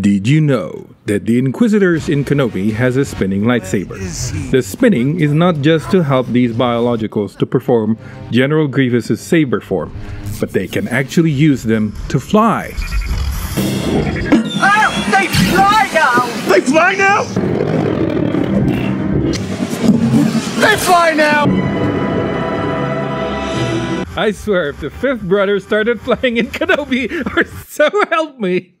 Did you know that the Inquisitors in Kenobi has a spinning lightsaber? The spinning is not just to help these biologicals to perform General Grievous's saber form, but they can actually use them to fly. Oh, they fly now! They fly now! They fly now! I swear, if the Fifth Brother started flying in Kenobi, or so help me!